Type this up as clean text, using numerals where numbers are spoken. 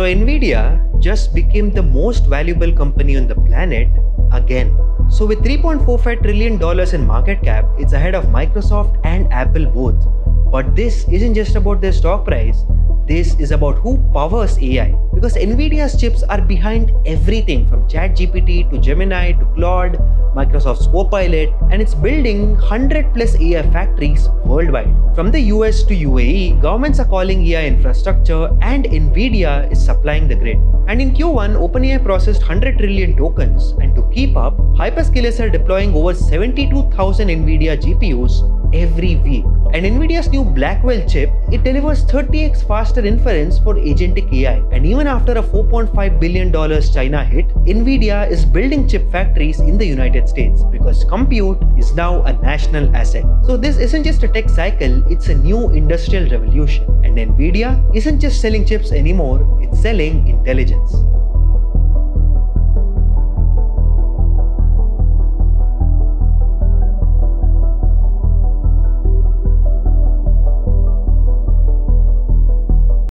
So Nvidia just became the most valuable company on the planet again. So with $3.45 trillion in market cap, it's ahead of Microsoft and Apple both. But this isn't just about their stock price, this is about who powers AI. Because Nvidia's chips are behind everything from ChatGPT to Gemini to Claude, Microsoft's Copilot, and it's building 100+ AI factories worldwide. From the US to UAE, governments are calling AI infrastructure and Nvidia is supplying the grid. And in Q1, OpenAI processed 100 trillion tokens, and to keep up, hyperscalers are deploying over 72,000 Nvidia GPUs every week. And Nvidia's new Blackwell chip, it delivers 30x faster inference for agentic AI. And even after a $4.5 billion China hit, Nvidia is building chip factories in the United States because compute is now a national asset. So this isn't just a tech cycle, it's a new industrial revolution. And Nvidia isn't just selling chips anymore, it's selling intelligence.